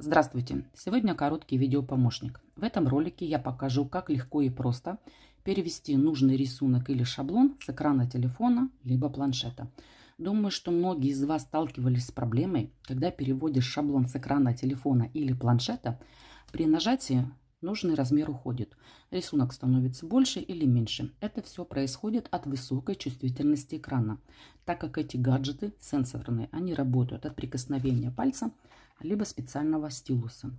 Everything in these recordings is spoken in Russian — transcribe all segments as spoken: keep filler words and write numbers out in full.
Здравствуйте! Сегодня короткий видеопомощник. В этом ролике я покажу, как легко и просто перевести нужный рисунок или шаблон с экрана телефона либо планшета. Думаю, что многие из вас сталкивались с проблемой, когда переводишь шаблон с экрана телефона или планшета, при нажатии нужный размер уходит, рисунок становится больше или меньше. Это все происходит от высокой чувствительности экрана, так как эти гаджеты сенсорные, они работают от прикосновения пальца, либо специального стилуса.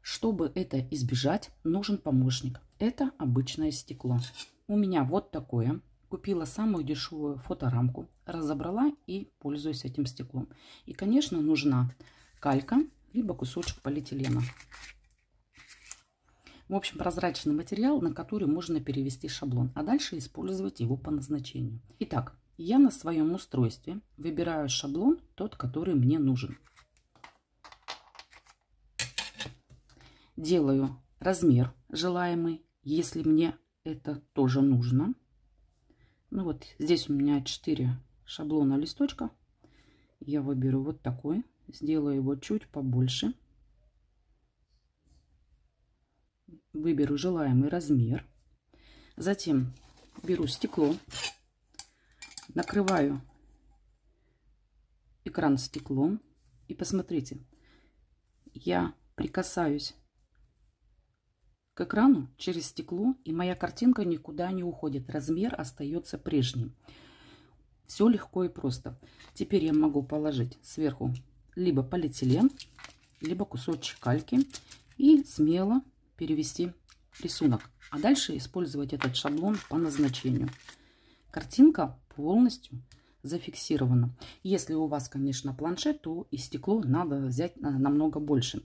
Чтобы это избежать, нужен помощник. Это обычное стекло. У меня вот такое. Купила самую дешевую фоторамку, разобрала и пользуюсь этим стеклом. И, конечно, нужна калька, либо кусочек полиэтилена. В общем, прозрачный материал, на который можно перевести шаблон, а дальше использовать его по назначению. Итак, я на своем устройстве выбираю шаблон, тот, который мне нужен. Делаю размер желаемый, если мне это тоже нужно. Ну вот здесь у меня четыре шаблона листочка. Я выберу вот такой, сделаю его чуть побольше. Выберу желаемый размер. Затем беру стекло, накрываю экран стеклом. И посмотрите, я прикасаюсь к экрану через стекло, и моя картинка никуда не уходит. Размер остается прежним. Все легко и просто. Теперь я могу положить сверху либо полиэтилен, либо кусочек кальки и смело перевести рисунок. А дальше использовать этот шаблон по назначению. Картинка полностью зафиксирована. Если у вас, конечно, планшет, то и стекло надо взять намного больше,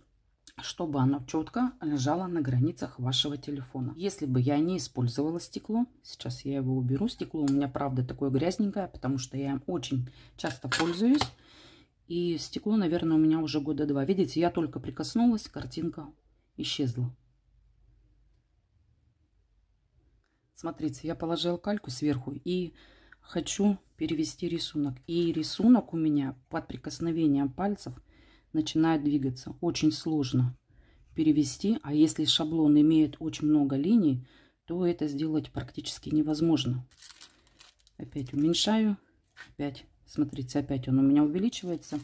чтобы оно четко лежало на границах вашего телефона. Если бы я не использовала стекло, сейчас я его уберу, стекло у меня, правда, такое грязненькое, потому что я им очень часто пользуюсь. И стекло, наверное, у меня уже года два. Видите, я только прикоснулась, картинка исчезла. Смотрите, я положила кальку сверху и хочу перевести рисунок. И рисунок у меня под прикосновением пальцев начинает двигаться. Очень сложно перевести, а если шаблон имеет очень много линий, то это сделать практически невозможно. Опять уменьшаю, опять, смотрите, опять он у меня увеличивается.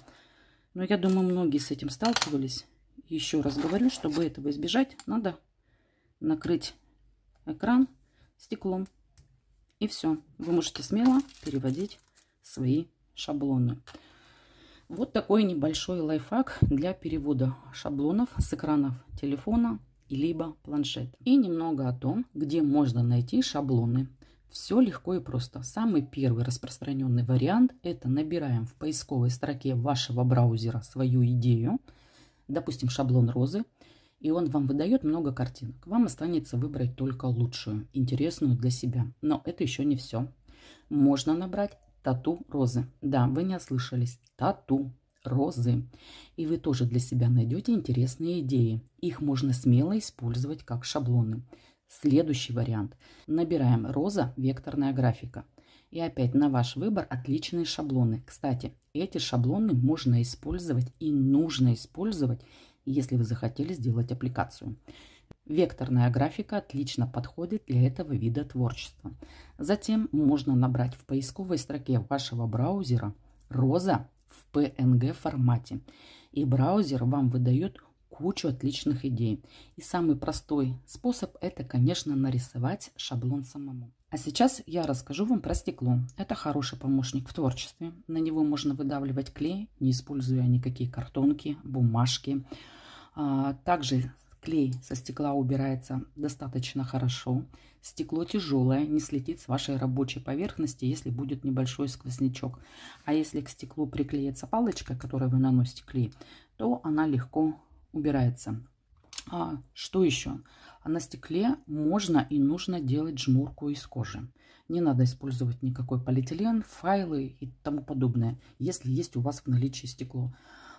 Но я думаю, многие с этим сталкивались. Еще раз говорю, чтобы этого избежать, надо накрыть экран стеклом, и все, вы можете смело переводить свои шаблоны. Вот такой небольшой лайфхак для перевода шаблонов с экранов телефона либо планшета. И немного о том, где можно найти шаблоны. Все легко и просто. Самый первый распространенный вариант – это набираем в поисковой строке вашего браузера свою идею, допустим, шаблон розы, и он вам выдает много картинок. Вам останется выбрать только лучшую, интересную для себя. Но это еще не все. Можно набрать тату розы. Да, вы не ослышались. Тату розы. И вы тоже для себя найдете интересные идеи. Их можно смело использовать как шаблоны. Следующий вариант. Набираем роза векторная графика. И опять на ваш выбор отличные шаблоны. Кстати, эти шаблоны можно использовать и нужно использовать, если вы захотели сделать аппликацию. Векторная графика отлично подходит для этого вида творчества. Затем можно набрать в поисковой строке вашего браузера «Роза» в пэ эн гэ формате. И браузер вам выдает кучу отличных идей. И самый простой способ – это, конечно, нарисовать шаблон самому. А сейчас я расскажу вам про стекло. Это хороший помощник в творчестве. На него можно выдавливать клей, не используя никакие картонки, бумажки. Также клей со стекла убирается достаточно хорошо. Стекло тяжелое, не слетит с вашей рабочей поверхности, если будет небольшой сквознячок. А если к стеклу приклеится палочка, которой вы наносите клей, то она легко убирается. А что еще? На стекле можно и нужно делать жмурку из кожи. Не надо использовать никакой полиэтилен, файлы и тому подобное, если есть у вас в наличии стекло.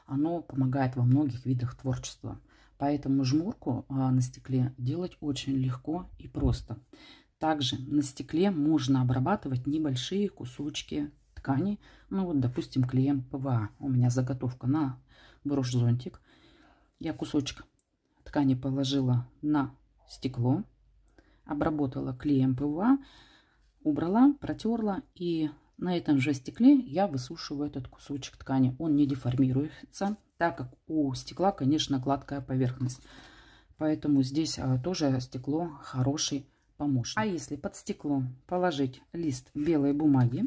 Оно помогает во многих видах творчества. Поэтому жмурку на стекле делать очень легко и просто. Также на стекле можно обрабатывать небольшие кусочки ткани. Ну вот, допустим, клеем пэ вэ а. У меня заготовка на брошь-зонтик. Я кусочек ткани положила на стекло, обработала клеем ПВА, убрала, протерла, и на этом же стекле я высушиваю этот кусочек ткани. Он не деформируется, так как у стекла, конечно, гладкая поверхность. Поэтому здесь тоже стекло хороший помощник. А если под стекло положить лист белой бумаги,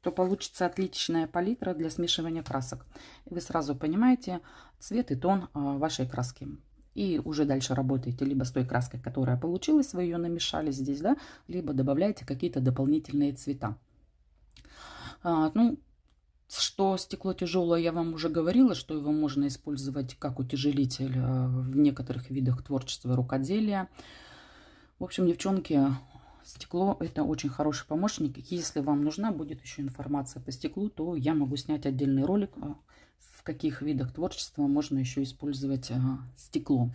то получится отличная палитра для смешивания красок. Вы сразу понимаете цвет и тон вашей краски. И уже дальше работаете либо с той краской, которая получилась, вы ее намешали здесь, да, либо добавляете какие-то дополнительные цвета. А, ну, что стекло тяжелое, я вам уже говорила, что его можно использовать как утяжелитель в некоторых видах творчества, рукоделия. В общем, девчонки, стекло — это очень хороший помощник. Если вам нужна будет еще информация по стеклу, то я могу снять отдельный ролик, в каких видах творчества можно еще использовать а, стекло.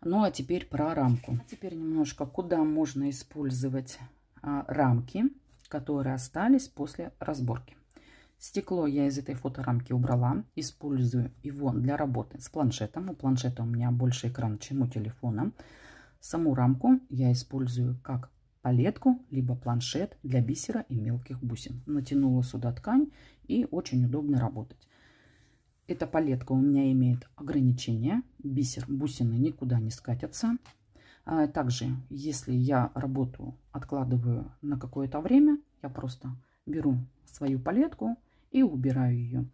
Ну а теперь про рамку. А теперь немножко, куда можно использовать а, рамки, которые остались после разборки. Стекло я из этой фоторамки убрала. Использую его для работы с планшетом. У планшета у меня больше экран, чем у телефона. Саму рамку я использую как палетку, либо планшет для бисера и мелких бусин. Натянула сюда ткань, и очень удобно работать. Эта палетка у меня имеет ограничения. Бисер, бусины никуда не скатятся. Также, если я работу откладываю на какое-то время, я просто беру свою палетку и убираю ее.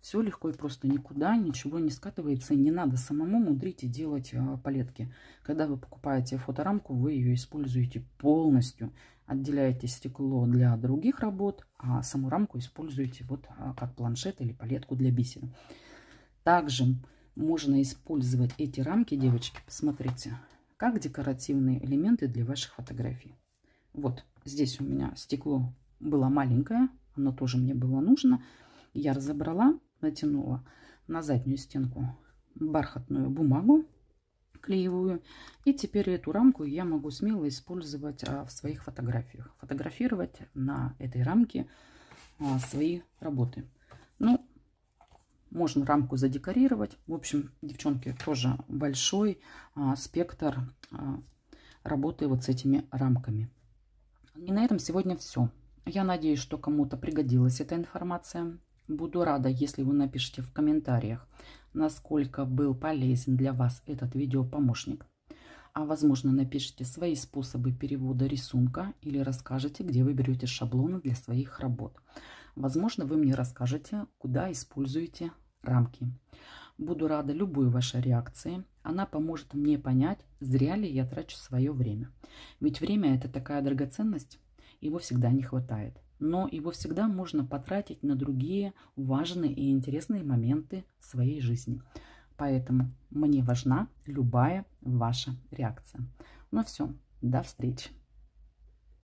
Все легко и просто, никуда ничего не скатывается. Не надо самому мудрить и делать палетки. Когда вы покупаете фоторамку, вы ее используете полностью. Отделяете стекло для других работ, а саму рамку используете вот как планшет или палетку для бисера. Также можно использовать эти рамки, девочки, посмотрите, как декоративные элементы для ваших фотографий. Вот здесь у меня стекло было маленькое, оно тоже мне было нужно. Я разобрала, натянула на заднюю стенку бархатную бумагу клеевую, и теперь эту рамку я могу смело использовать в своих фотографиях, фотографировать на этой рамке свои работы. Ну, можно рамку задекорировать. В общем, девчонки, тоже большой спектр работы вот с этими рамками. И на этом сегодня все. Я надеюсь, что кому-то пригодилась эта информация. Буду рада, если вы напишите в комментариях, насколько был полезен для вас этот видеопомощник. А возможно, напишите свои способы перевода рисунка или расскажите, где вы берете шаблоны для своих работ. Возможно, вы мне расскажете, куда используете рамки. Буду рада любой вашей реакции. Она поможет мне понять, зря ли я трачу свое время. Ведь время — это такая драгоценность, его всегда не хватает. Но его всегда можно потратить на другие важные и интересные моменты своей жизни. Поэтому мне важна любая ваша реакция. Ну все, до встречи!